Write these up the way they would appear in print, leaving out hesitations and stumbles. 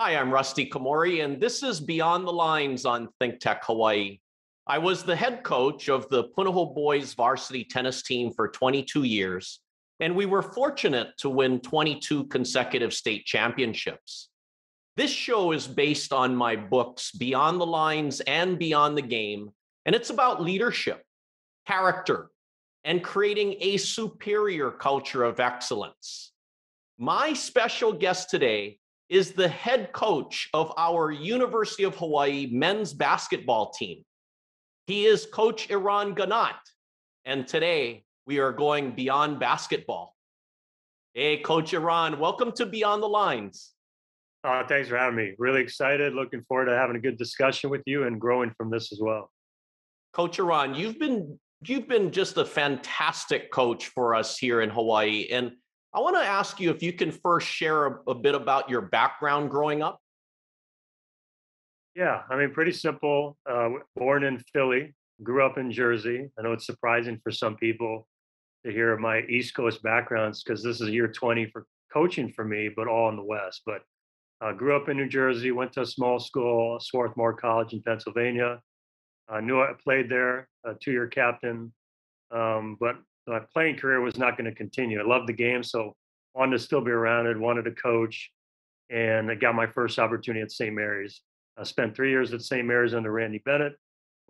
Hi, I'm Rusty Komori, and this is Beyond the Lines on Think Tech Hawaii. I was the head coach of the Punahou boys varsity tennis team for 22 years, and we were fortunate to win 22 consecutive state championships. This show is based on my books, Beyond the Lines and Beyond the Game, and it's about leadership, character, and creating a superior culture of excellence. My special guest today is the head coach of our University of Hawaii men's basketball team. He is Coach Eran Ganot, and today we are going beyond basketball. Hey, Coach Eran, welcome to Beyond the Lines. Thanks for having me. Really excited, looking forward to having a good discussion with you and growing from this as well. Coach Eran, you've been just a fantastic coach for us here in Hawaii. And I want to ask you if you can first share a bit about your background growing up. Yeah, I mean, pretty simple. Born in Philly, grew up in Jersey. I know it's surprising for some people to hear my East Coast backgrounds because this is year 20 for coaching for me, but all in the West. But grew up in New Jersey, went to a small school, Swarthmore College in Pennsylvania. I played there, a two-year captain, but my playing career was not going to continue. I loved the game, so wanted to still be around it, wanted to coach, and I got my first opportunity at St. Mary's. I spent 3 years at St. Mary's under Randy Bennett,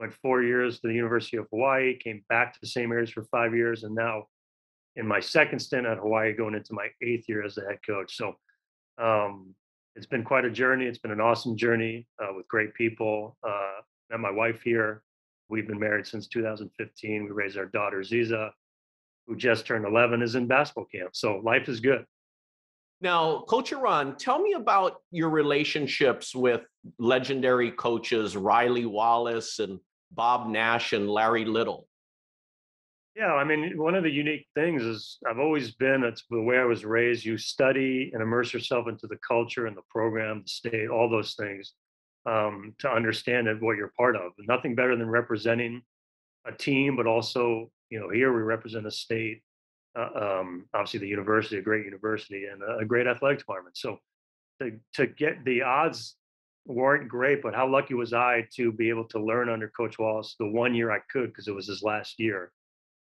went 4 years to the University of Hawaii, came back to St. Mary's for 5 years, and now in my second stint at Hawaii, going into my eighth year as the head coach. So it's been quite a journey. It's been an awesome journey with great people. Met my wife here. We've been married since 2015. We raised our daughter, Ziza, who just turned 11, is in basketball camp. So life is good. Now, Coach Eran, tell me about your relationships with legendary coaches, Riley Wallace and Bob Nash and Larry Little. Yeah, I mean, one of the unique things is I've always been, it's the way I was raised, you study and immerse yourself into the culture and the program, the state, all those things. To understand what you're part of. Nothing better than representing a team, but also, you know, here we represent a state, obviously the university, a great university and a great athletic department. So to get the odds weren't great, but how lucky was I to be able to learn under Coach Wallace the 1 year I could, because it was his last year,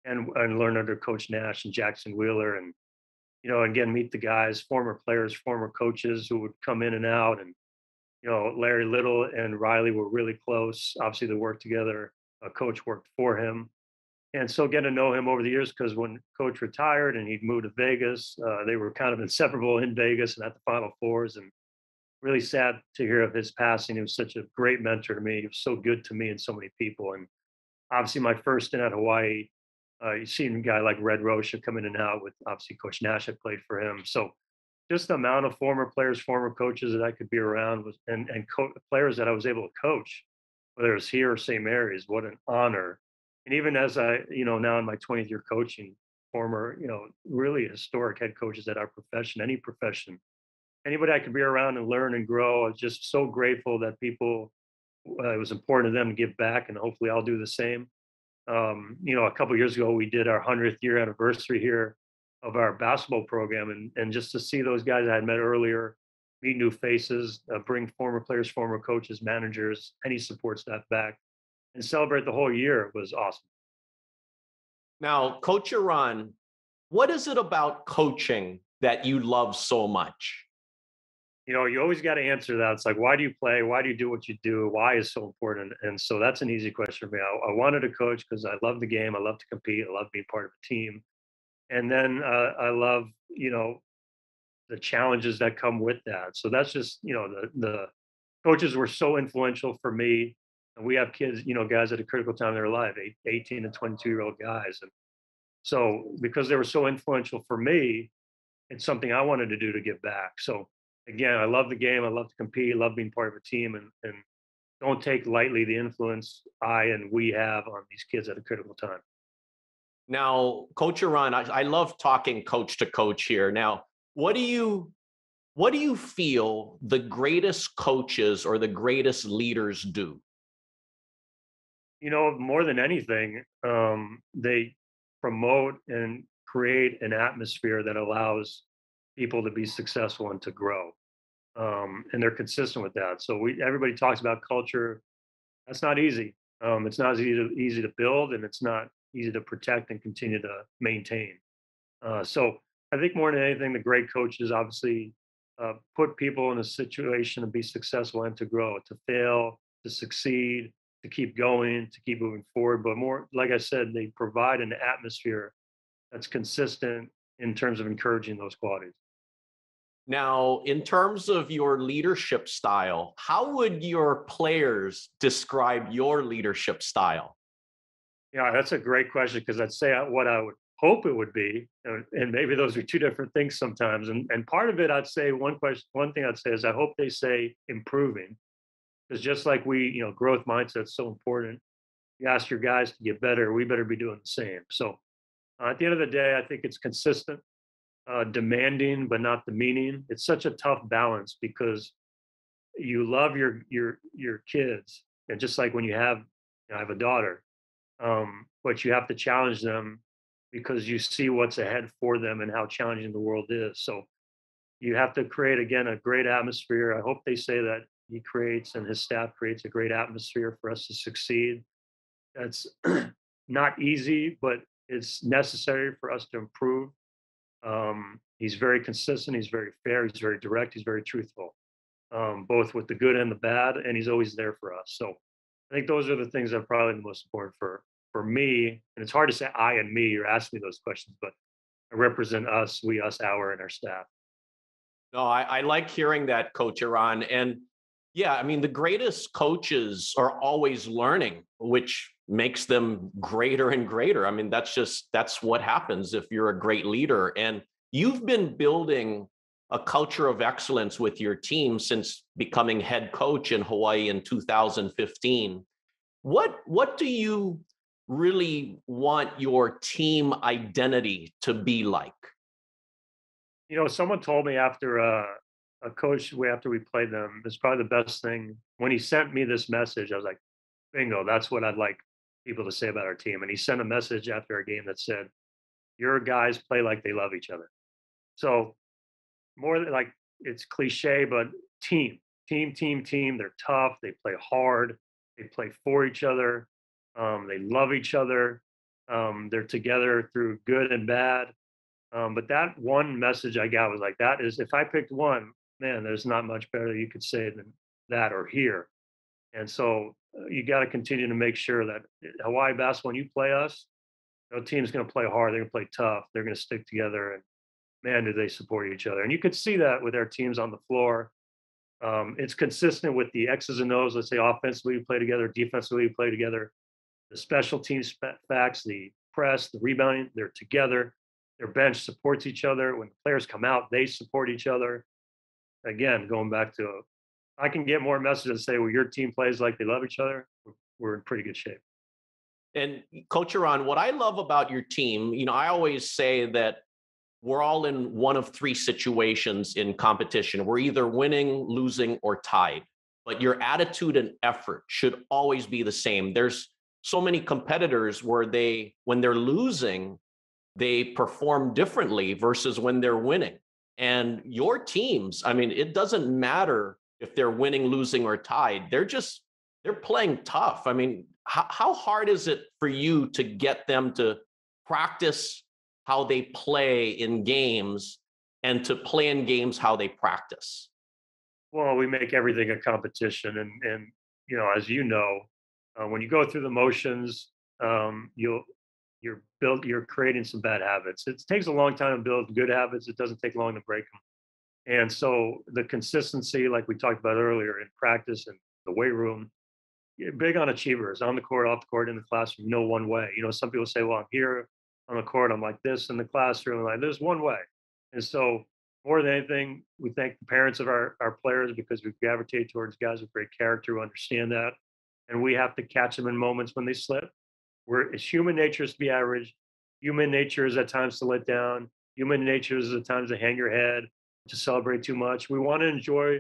and learn under Coach Nash and Jackson Wheeler and, you know, again, meet the guys, former players, former coaches who would come in and out. And you know, Larry Little and Riley were really close. Obviously, they worked together. A coach worked for him. And so getting to know him over the years, because when Coach retired and he'd moved to Vegas, they were kind of inseparable in Vegas and at the Final Fours. And really sad to hear of his passing. He was such a great mentor to me. He was so good to me and so many people. And obviously, my first stint at Hawaii, you've seen a guy like Red Rocha come in and out with, obviously, Coach Nash. I played for him. So just the amount of former players, former coaches that I could be around was, and players that I was able to coach, whether it was here or St. Mary's, what an honor. And even as I, you know, now in my 20th year coaching, former, you know, really historic head coaches at our profession, any profession, anybody I could be around and learn and grow. I was just so grateful that people, it was important to them to give back, and hopefully I'll do the same. You know, a couple of years ago, we did our 100th year anniversary here of our basketball program, and just to see those guys I had met earlier, meet new faces, bring former players, former coaches, managers, any support staff back, and celebrate the whole year was awesome. Now, Coach Eran, what is it about coaching that you love so much? You know, you always got to answer that. It's like, why do you play? Why do you do what you do? Why is so important? And so that's an easy question for me. I wanted to coach because I love the game. I love to compete. I love being part of a team. And then I love, you know, the challenges that come with that. So that's just, you know, the coaches were so influential for me. And we have kids, you know, guys at a critical time in their life, 18 and 22-year-old guys. And so because they were so influential for me, it's something I wanted to do to give back. So again, I love the game. I love to compete. I love being part of a team, and don't take lightly the influence I and we have on these kids at a critical time. Now, Coach Eran, I love talking coach to coach here. Now, what do you feel the greatest coaches or the greatest leaders do? You know, more than anything, they promote and create an atmosphere that allows people to be successful and to grow. and they're consistent with that. So everybody talks about culture. That's not easy. It's not easy to build, and it's not easy to protect and continue to maintain. So I think more than anything, the great coaches obviously put people in a situation to be successful and to grow, to fail, to succeed, to keep going, to keep moving forward. But more, like I said, they provide an atmosphere that's consistent in terms of encouraging those qualities. Now, in terms of your leadership style, how would your players describe your leadership style? Yeah, that's a great question, because I'd say what I would hope it would be, and maybe those are two different things sometimes. And part of it, I'd say one thing I'd say is I hope they say improving, because just like growth mindset's so important. You ask your guys to get better, we better be doing the same. So at the end of the day, I think it's consistent, demanding, but not demeaning. It's such a tough balance, because you love your kids. And just like when I have a daughter, but you have to challenge them, because you see what's ahead for them and how challenging the world is. So you have to create, again, a great atmosphere. I hope they say that he creates and his staff creates a great atmosphere for us to succeed. That's not easy, but it's necessary for us to improve. He's very consistent. He's very fair. He's very direct. He's very truthful, both with the good and the bad. And he's always there for us. So I think those are the things that are probably the most important for me. And it's hard to say I and me, you're asking me those questions, but I represent us, we, us, our, and our staff. No, I like hearing that, Coach Eran. And yeah, I mean, the greatest coaches are always learning, which makes them greater and greater. I mean, that's what happens if you're a great leader. And you've been building a culture of excellence with your team since becoming head coach in Hawaii in 2015. What do you really want your team identity to be like? Someone told me after a coach, after we played them, it's probably the best thing. When he sent me this message, I was like, bingo, that's what I'd like people to say about our team. And he sent a message after our game that said, your guys play like they love each other. So more than like, it's cliche, but team, they're tough. They play hard. They play for each other. They love each other. They're together through good and bad. But that one message I got was like, that is, if I picked one, man, there's not much better you could say than that or here. And so you got to continue to make sure that Hawaii basketball, when you play us, no team's going to play hard. They're going to play tough. They're going to stick together. And man, do they support each other. And you could see that with our teams on the floor. It's consistent with the X's and O's. Let's say offensively, we play together. Defensively, we play together. The special teams facts, the press, the rebounding, they're together. Their bench supports each other. When the players come out, they support each other. Again, going back to, I can get more messages that say, well, your team plays like they love each other. We're in pretty good shape. And Coach Eran, what I love about your team, I always say that we're all in one of three situations in competition. We're either winning, losing, or tied. But your attitude and effort should always be the same. There's so many competitors where when they're losing, they perform differently versus when they're winning. And your teams, I mean, it doesn't matter if they're winning, losing, or tied. They're playing tough. I mean, how hard is it for you to get them to practice how they play in games and to play in games how they practice? Well, we make everything a competition. And as you know, when you go through the motions, you're creating some bad habits. It takes a long time to build good habits. It doesn't take long to break them. And so the consistency, like we talked about earlier, in practice and the weight room, big on achievers, on the court, off the court, in the classroom, no one way. Some people say, well, I'm here on the court, I'm like this in the classroom, like there's one way. And so more than anything, we thank the parents of our players, because we gravitate towards guys with great character who understand that. And we have to catch them in moments when they slip. It's human nature is to be average. Human nature is at times to let down. Human nature is at times to hang your head, to celebrate too much. We want to enjoy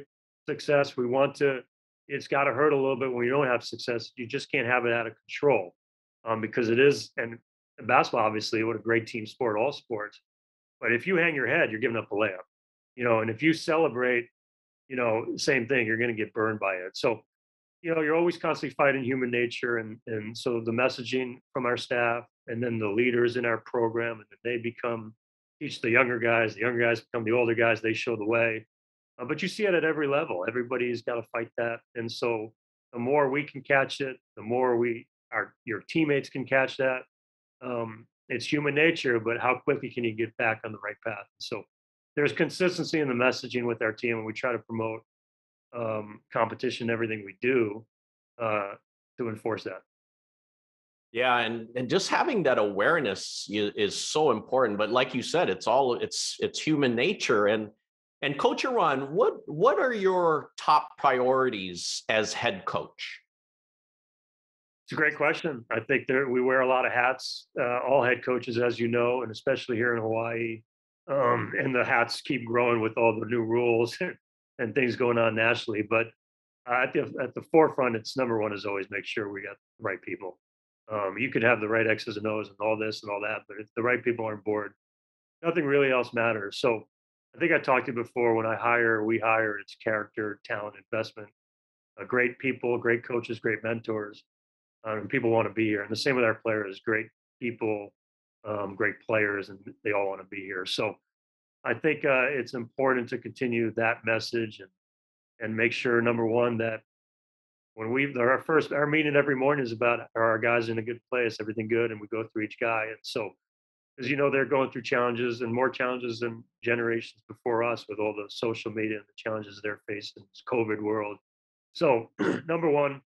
success. It's got to hurt a little bit when you don't have success. You just can't have it out of control, because it is, and basketball, obviously, what a great team sport, all sports. But if you hang your head, you're giving up a layup. And if you celebrate you know, same thing, you're going to get burned by it. So, you know, you're always constantly fighting human nature. And so the messaging from our staff and then the leaders in our program, and then they teach the younger guys become the older guys, they show the way. But you see it at every level. Everybody's got to fight that. And so the more we can catch it, the more your teammates can catch that. It's human nature, but how quickly can you get back on the right path? So there's consistency in the messaging with our team, and we try to promote competition in everything we do to enforce that. Yeah, and just having that awareness is so important. But like you said, it's human nature. And Coach Eran, what are your top priorities as head coach? It's a great question. I think we wear a lot of hats, all head coaches, as you know, and especially here in Hawaii. And the hats keep growing with all the new rules and things going on nationally. But at the forefront, it's number one is always make sure we got the right people. You could have the right X's and O's and all this and all that, but if the right people aren't on board, nothing really else matters. So I think I talked to you before, when we hire, it's character, talent, investment, great people, great coaches, great mentors, and people want to be here. And the same with our players, great people, great players, and they all want to be here. So I think it's important to continue that message and make sure, number one, that when our meeting every morning is about, are our guys in a good place, everything good? And we go through each guy. And so, as you know, they're going through challenges and more challenges than generations before us with all the social media and the challenges they're facing in this COVID world. So number one,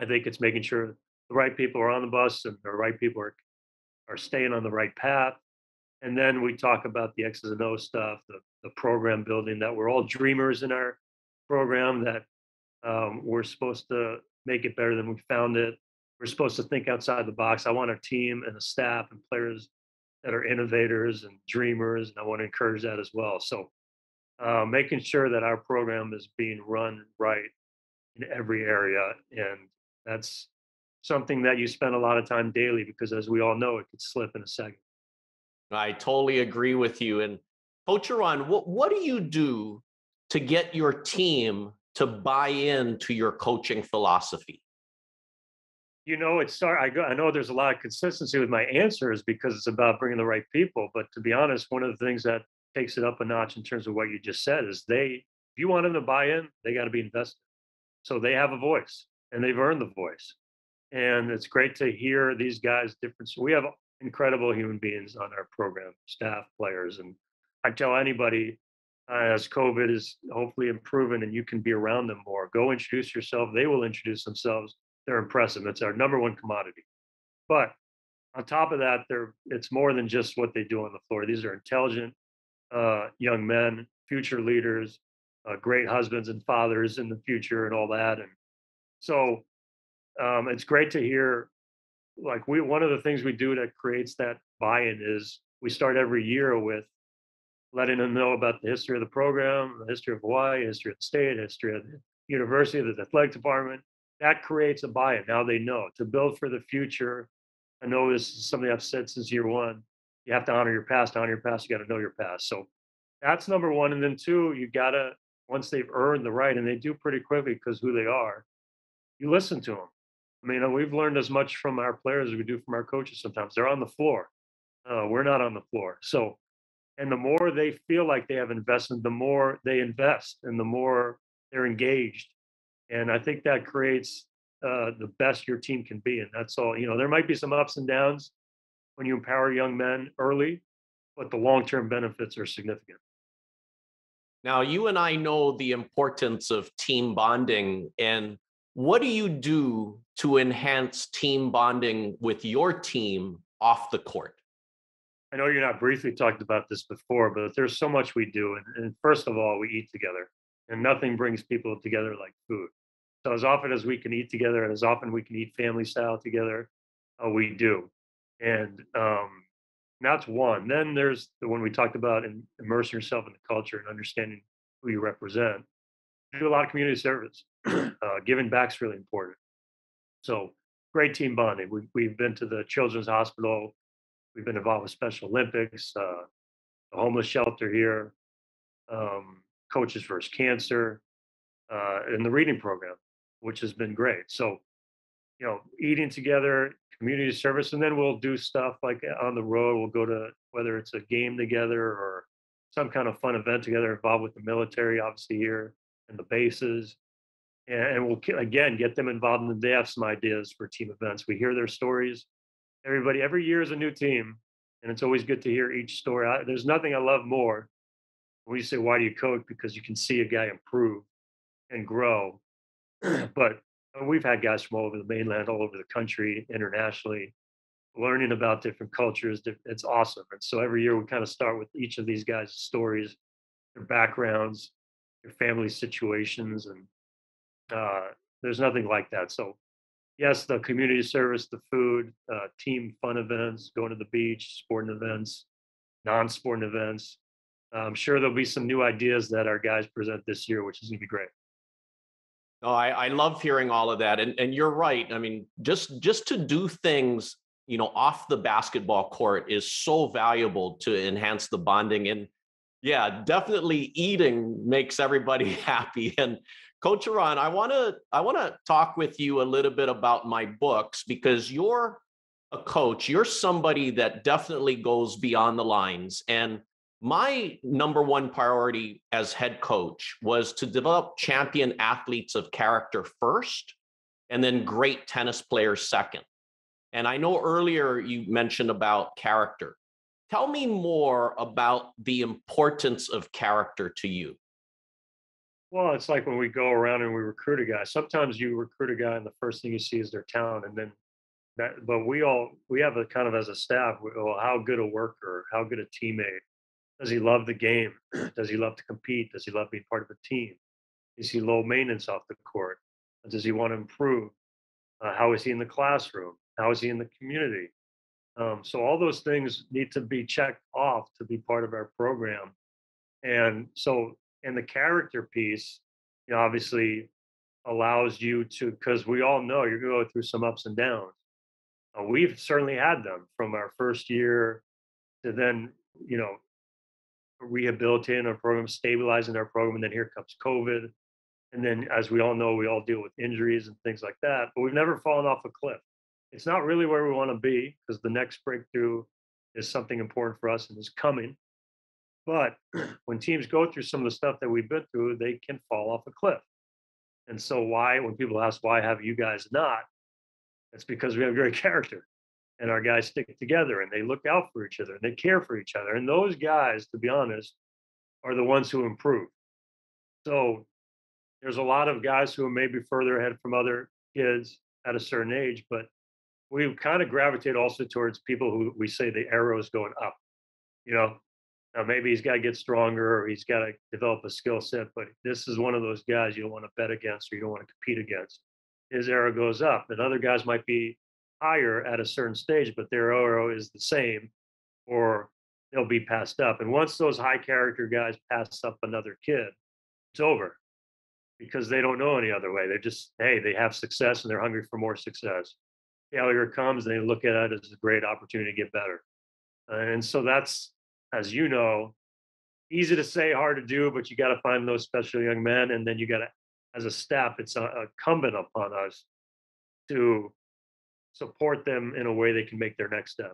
I think it's making sure the right people are on the bus and the right people are staying on the right path. And then we talk about the X's and O's stuff, the program building, that we're all dreamers in our program, that we're supposed to make it better than we found it. We're supposed to think outside the box. I want our team and the staff and players that are innovators and dreamers, and I want to encourage that as well. So making sure that our program is being run right in every area. And that's something that you spend a lot of time daily, because as we all know, it could slip in a second. I totally agree with you. And Coach Eran, what do you do to get your team to buy into your coaching philosophy? You know, I know there's a lot of consistency with my answers because it's about bringing the right people. But to be honest, one of the things that takes it up a notch in terms of what you just said is if you want them to buy in, they got to be invested. So they have a voice and they've earned the voice. And it's great to hear these guys' difference. We have incredible human beings on our program, staff, players. And I tell anybody, as COVID is hopefully improving and you can be around them more, go introduce yourself. They will introduce themselves. They're impressive. It's our number one commodity. But on top of that, it's more than just what they do on the floor. These are intelligent young men, future leaders, great husbands and fathers in the future and all that. And so it's great to hear, like one of the things we do that creates that buy-in is we start every year with letting them know about the history of the program, the history of Hawaii, the history of the state, the history of the university, the athletic department. That creates a buy-in. Now they know to build for the future. I know this is something I've said since year one. You have to honor your past. To honor your past, you got to know your past. So that's number one. And then two, you got to, once they've earned the right, and they do pretty quickly because who they are, you listen to them. I mean, we've learned as much from our players as we do from our coaches sometimes. They're on the floor. We're not on the floor. So, and the more they feel like they have invested, the more they invest and the more they're engaged. And I think that creates the best your team can be. And that's all, you know, there might be some ups and downs when you empower young men early, but the long-term benefits are significant. Now, you and I know the importance of team bonding. And what do you do to enhance team bonding with your team off the court? I know you're not briefly talked about this before, but there's so much we do. And first of all, we eat together. And nothing brings people together like food. So as often as we can eat together and as often we can eat family style together, we do. And that's one. Then there's the one we talked about, in immersing yourself in the culture and understanding who you represent. We do a lot of community service. Giving back's really important. So great team bonding. We've been to the Children's Hospital. We've been involved with Special Olympics, the homeless shelter here. Coaches versus Cancer. in the reading program, which has been great. So, you know, eating together, community service, and then we'll do stuff like on the road. We'll go to, whether it's a game together or some kind of fun event together, involved with the military, obviously here, and the bases. And we'll, again, get them involved, and they have some ideas for team events. We hear their stories. Everybody, every year is a new team, and it's always good to hear each story. There's nothing I love more. When you say, why do you coach? Because you can see a guy improve and grow. But we've had guys from all over the mainland, all over the country, internationally, learning about different cultures. It's awesome. And so every year we kind of start with each of these guys' stories, their backgrounds, their family situations, and there's nothing like that. So yes, the community service, the food, team fun events, going to the beach, sporting events, non-sporting events. I'm sure there'll be some new ideas that our guys present this year, which is going to be great. Oh, I love hearing all of that. And you're right. I mean, just to do things, you know, off the basketball court is so valuable to enhance the bonding. And yeah, definitely eating makes everybody happy. And Coach Eran, I want to talk with you a little bit about my books, because you're a coach. You're somebody that definitely goes beyond the lines. And my number one priority as head coach was to develop champion athletes of character first, and then great tennis players second. And I know earlier you mentioned about character. Tell me more about the importance of character to you. Well, it's like when we go around and we recruit a guy. Sometimes you recruit a guy and the first thing you see is their talent, and then that. But we have a kind of, as a staff, how good a worker, how good a teammate, does he love the game, does he love to compete, does he love being part of a team, is he low maintenance off the court, does he want to improve, how is he in the classroom, how is he in the community? So all those things need to be checked off to be part of our program, and so. And the character piece, you know, obviously allows you to, because we all know you're going to go through some ups and downs. We've certainly had them, from our first year to then, you know, rehabilitating our program, stabilizing our program, and then here comes COVID. And then, as we all know, we all deal with injuries and things like that, but we've never fallen off a cliff. It's not really where we want to be, because the next breakthrough is something important for us and is coming. But when teams go through some of the stuff that we've been through, they can fall off a cliff. And so why, when people ask, why have you guys not? It's because we have great character, and our guys stick together, and they look out for each other, and they care for each other. And those guys, to be honest, are the ones who improve. So there's a lot of guys who may be further ahead from other kids at a certain age, but we kind of gravitate also towards people who we say the arrow's going up, you know? Now, maybe he's got to get stronger, or he's got to develop a skill set, but this is one of those guys you don't want to bet against, or you don't want to compete against. His arrow goes up, and other guys might be higher at a certain stage, but their arrow is the same, or they'll be passed up. And once those high character guys pass up another kid, it's over, because they don't know any other way. They're just, hey, they have success and they're hungry for more success. Yeah, here it comes, and they look at it as a great opportunity to get better. And so that's, as you know, easy to say, hard to do, but you got to find those special young men. And then you got to, as a staff, it's incumbent upon us to support them in a way they can make their next step.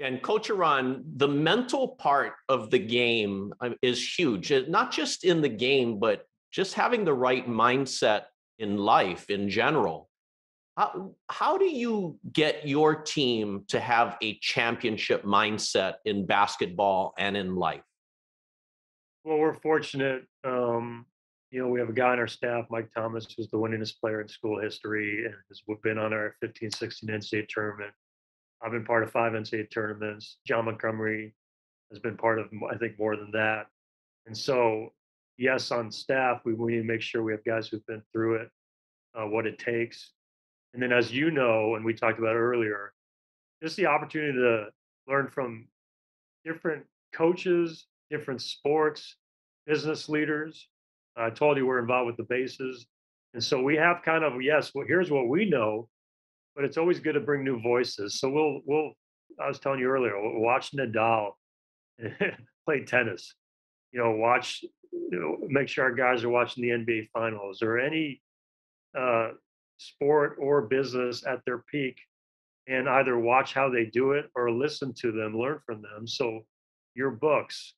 And Coach Eran, the mental part of the game is huge, not just in the game, but just having the right mindset in life in general. How do you get your team to have a championship mindset in basketball and in life? Well, we're fortunate. You know, we have a guy on our staff, Mike Thomas, who's the winningest player in school history, and has been on our 15-16 NCAA tournament. I've been part of 5 NCAA tournaments. John Montgomery has been part of, I think, more than that. And so, yes, on staff, we need to make sure we have guys who've been through it, what it takes. And then, as you know, and we talked about earlier, just the opportunity to learn from different coaches, different sports, business leaders. I told you we're involved with the bases. And so we have kind of, yes, well, here's what we know, but it's always good to bring new voices. So I was telling you earlier, we'll watch Nadal play tennis. make sure our guys are watching the NBA Finals or any sport or business at their peak, and either watch how they do it or listen to them, learn from them. So your books,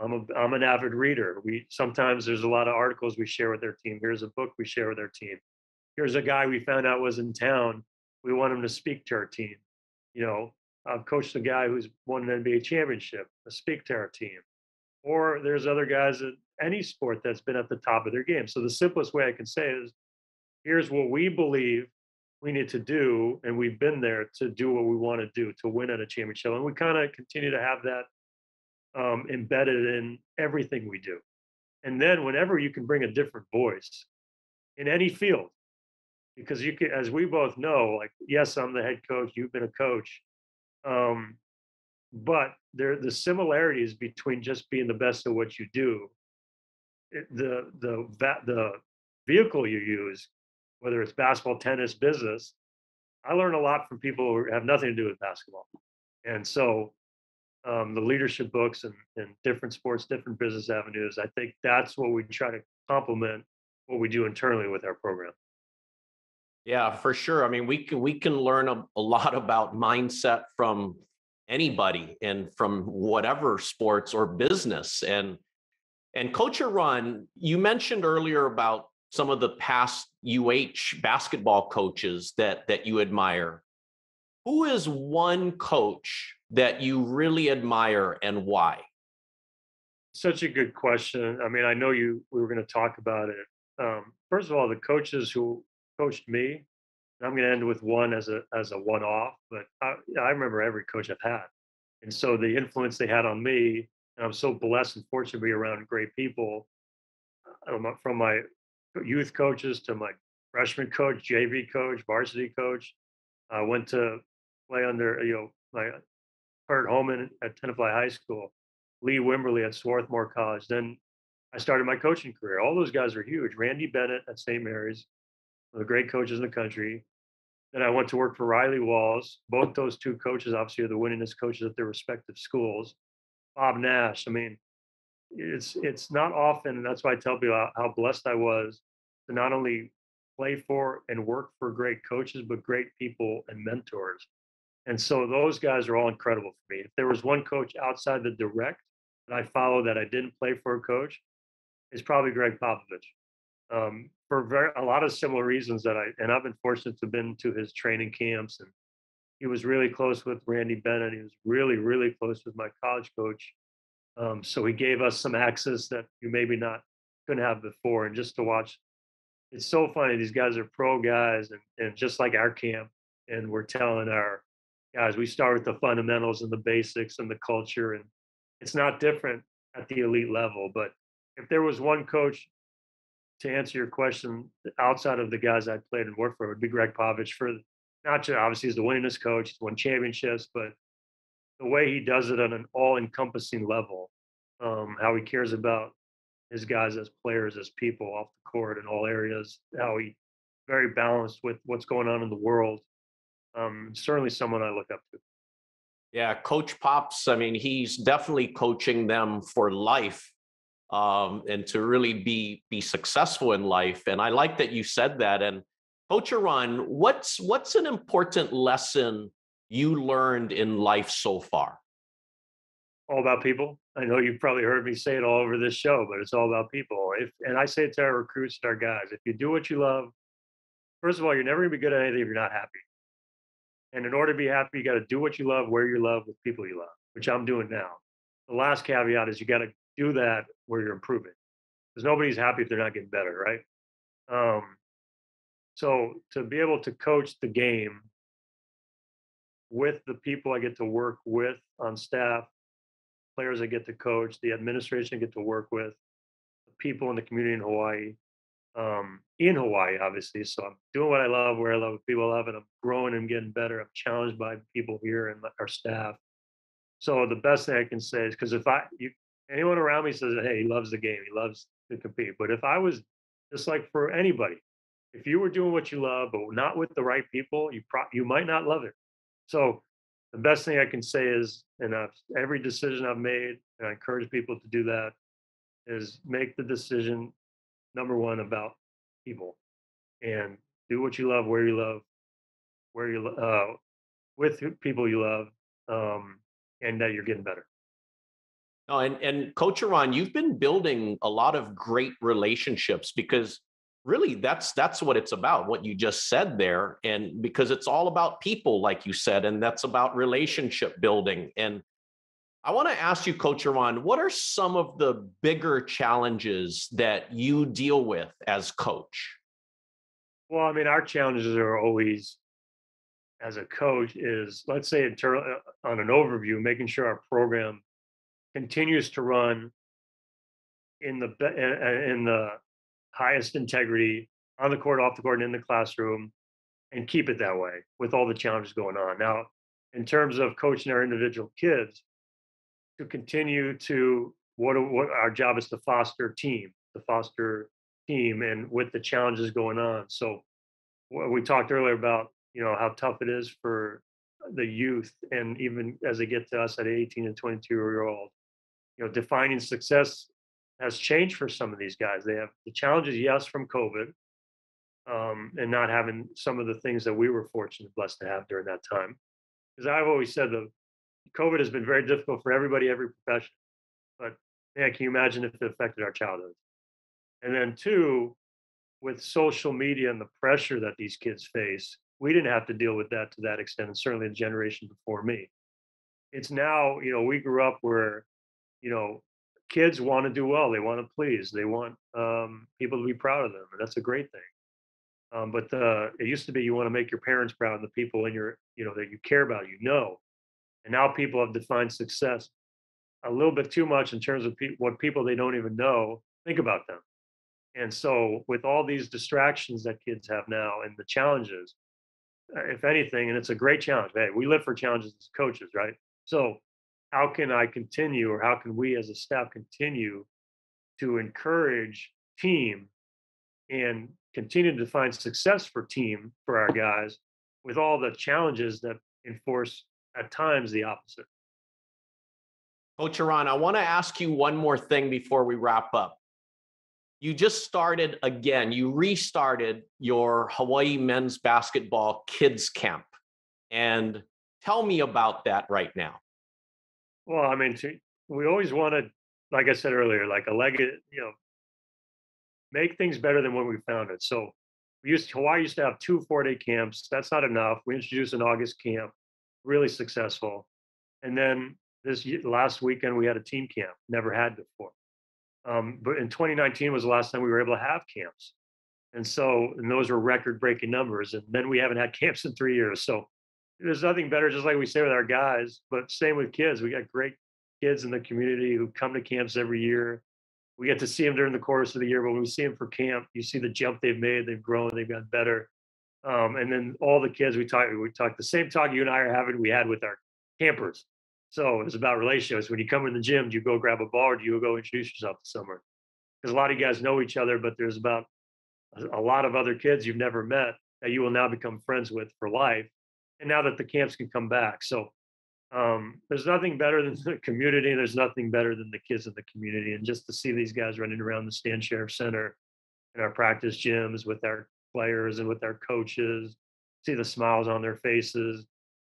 I'm an avid reader. Sometimes there's a lot of articles we share with their team. Here's a book we share with their team. Here's a guy we found out was in town. We want him to speak to our team. I've coached a guy who's won an NBA championship to speak to our team. Or there's other guys in any sport that's been at the top of their game. So the simplest way I can say is, here's what we believe we need to do, and we've been there to do what we want to do to win at a championship. And we kind of continue to have that embedded in everything we do. And then whenever you can bring a different voice in any field, because you can, as we both know, like, yes, I'm the head coach, you've been a coach, but the similarities between just being the best at what you do, the vehicle you use, whether it's basketball, tennis, business, I learn a lot from people who have nothing to do with basketball. And so the leadership books and different sports, different business avenues, I think that's what we try to complement what we do internally with our program. Yeah, for sure. I mean, we can learn a lot about mindset from anybody and from whatever sports or business. And Coach Eran, you mentioned earlier about some of the past UH basketball coaches that you admire. Who is one coach that you really admire and why? Such a good question. I mean, I know we were going to talk about it. First of all, the coaches who coached me, and I'm going to end with one as a one-off, but I remember every coach I've had. And so the influence they had on me, and I'm so blessed and fortunate to be around great people, from my youth coaches to my freshman coach, JV coach, varsity coach. I went to play under, my Kurt Holman at Tenafly High School, Lee Wimberly at Swarthmore College. Then I started my coaching career. All those guys were huge. Randy Bennett at St. Mary's, one of the great coaches in the country. Then I went to work for Riley Wallace. Both those two coaches, obviously, are the winningest coaches at their respective schools. Bob Nash. I mean, it's not often, and that's why I tell people how blessed I was to not only play for and work for great coaches, but great people and mentors. And so those guys are all incredible for me. If there was one coach outside the direct that I followed that I didn't play for a coach, it's probably Gregg Popovich. For a lot of similar reasons and I've been fortunate to have been to his training camps, and he was really close with Randy Bennett. He was really, really close with my college coach. So he gave us some access that you maybe not couldn't have before. And just to watch, it's so funny. These guys are pro guys and just like our camp, and we're telling our guys, we start with the fundamentals and the basics and the culture, and it's not different at the elite level. But if there was one coach, to answer your question, outside of the guys I played and worked for, it would be Gregg Popovich, for not just, obviously, he's the winningest coach, he's won championships, but the way he does it on an all-encompassing level, how he cares about his guys as players, as people off the court in all areas, how he's very balanced with what's going on in the world. Certainly someone I look up to. Yeah, Coach Pops, I mean, he's definitely coaching them for life. And to really be successful in life. And I like that you said that. And Coach Eran, what's an important lesson you learned in life so far? All about people. I know you've probably heard me say it all over this show, but it's all about people. And I say it to our recruits and our guys, if you do what you love, first of all, you're never going to be good at anything if you're not happy. And in order to be happy, you got to do what you love, where you love, with people you love, which I'm doing now. The last caveat is you got to do that where you're improving, because nobody's happy if they're not getting better, right? So to be able to coach the game with the people I get to work with on staff, players I get to coach, the administration I get to work with, the people in the community in Hawaii, obviously. So I'm doing what I love, where I love, what people love, and I'm growing and getting better. I'm challenged by people here and our staff. So the best thing I can say is, because anyone around me says, hey, he loves the game, he loves to compete. But if I was, just like for anybody, if you were doing what you love, but not with the right people, you might not love it. So the best thing I can say is, every decision I've made, and I encourage people to do that, is make the decision, number one, about people, and do what you love, where you love, with people you love, and that you're getting better. Oh, and Coach Eran, you've been building a lot of great relationships, because really that's what it's about, what you just said there. And because it's all about people, like you said, and that's about relationship building. And I want to ask you, Coach Eran, what are some of the bigger challenges that you deal with as coach? Well, I mean, our challenges are always, as a coach, is, let's say, on an overview, making sure our program continues to run in the highest integrity on the court, off the court, and in the classroom, and keep it that way with all the challenges going on. Now, in terms of coaching our individual kids, to continue to what our job is, to foster team, and with the challenges going on. So we talked earlier about, you know, how tough it is for the youth, and even as they get to us at 18 and 22-year-old. You know, defining success has changed for some of these guys. They have the challenges, yes, from COVID, and not having some of the things that we were fortunate and blessed to have during that time. Because I've always said that COVID has been very difficult for everybody, every profession. But man, can you imagine if it affected our childhood? And then two, with social media and the pressure that these kids face, we didn't have to deal with that to that extent, and certainly the generation before me. It's now, you know, we grew up where, you know, kids want to do well. They want to please. They want people to be proud of them. And that's a great thing. But it used to be, you want to make your parents proud, the people in your, you know, that you care about, you know. And now people have defined success a little bit too much in terms of what people they don't even know think about them. And so with all these distractions that kids have now and the challenges, if anything, and it's a great challenge. Hey, we live for challenges as coaches, right? So how can I continue, or how can we as a staff continue to encourage team and continue to define success for team for our guys with all the challenges that enforce at times the opposite? Coach Eran, I want to ask you one more thing before we wrap up. You just started again, you restarted your Hawaii men's basketball kids camp. And tell me about that right now. Well, I mean, we always wanted, like I said earlier, like a legacy, you know, make things better than when we found it. So Hawaii used to have 2 four-day camps. That's not enough. We introduced an August camp, really successful. And then this last weekend, we had a team camp, never had before. But in 2019 was the last time we were able to have camps. And so, and those were record-breaking numbers. And then we haven't had camps in 3 years. So there's nothing better, just like we say with our guys, but same with kids. We got great kids in the community who come to camps every year. We get to see them during the course of the year, but when we see them for camp, you see the jump they've made, they've grown, they've gotten better. And then all the kids, we talk the same talk you and I are having, we had with our campers. So it's about relationships. When you come in the gym, do you go grab a ball, or do you go introduce yourself to someone? Because a lot of you guys know each other, but there's about a lot of other kids you've never met that you will now become friends with for life. And now that the camps can come back. So there's nothing better than the community. There's nothing better than the kids in the community. And just to see these guys running around the Stan Sheriff Center in our practice gyms with our players and with our coaches, see the smiles on their faces,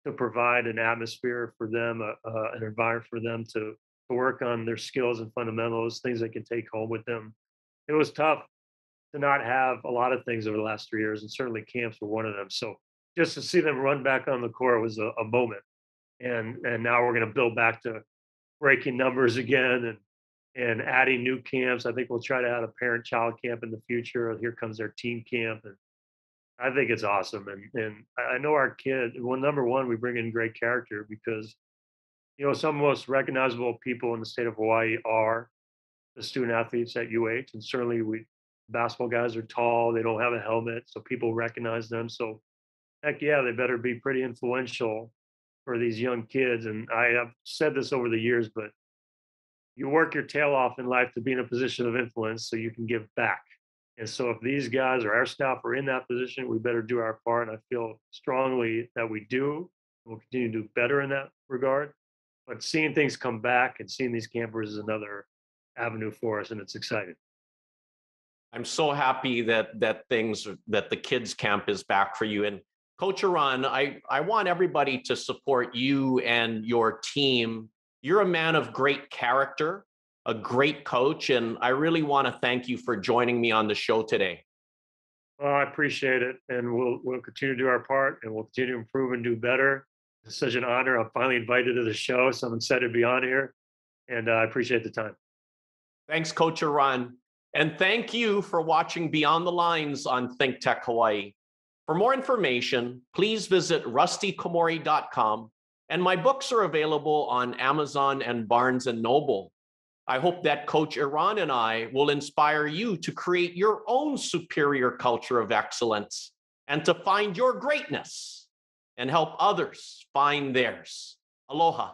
to provide an atmosphere for them, an environment for them to work on their skills and fundamentals, things they can take home with them. It was tough to not have a lot of things over the last 3 years, and certainly camps were one of them. So just to see them run back on the court was a moment. And now we're going to build back to breaking numbers again and adding new camps. I think we'll try to add a parent-child camp in the future. Here comes their team camp. And I think it's awesome. And I know our kid, well, number one, we bring in great character because, you know, some of the most recognizable people in the state of Hawaii are the student athletes at UH. And certainly basketball guys are tall. They don't have a helmet. So people recognize them. So heck yeah, they better be pretty influential for these young kids. And I have said this over the years, but you work your tail off in life to be in a position of influence so you can give back. And so if these guys or our staff are in that position, we better do our part. And I feel strongly that we do. We'll continue to do better in that regard. But seeing things come back and seeing these campers is another avenue for us, and it's exciting. I'm so happy that the kids camp is back for you. And Coach Eran, I want everybody to support you and your team. You're a man of great character, a great coach, and I really want to thank you for joining me on the show today. Well, I appreciate it, and we'll continue to do our part, and we'll continue to improve and do better. It's such an honor. I'm finally invited to the show. Someone said to be on here, and I appreciate the time. Thanks, Coach Eran. And thank you for watching Beyond the Lines on Think Tech Hawaii. For more information, please visit rustykomori.com, and my books are available on Amazon and Barnes & Noble. I hope that Coach Eran and I will inspire you to create your own superior culture of excellence and to find your greatness and help others find theirs. Aloha.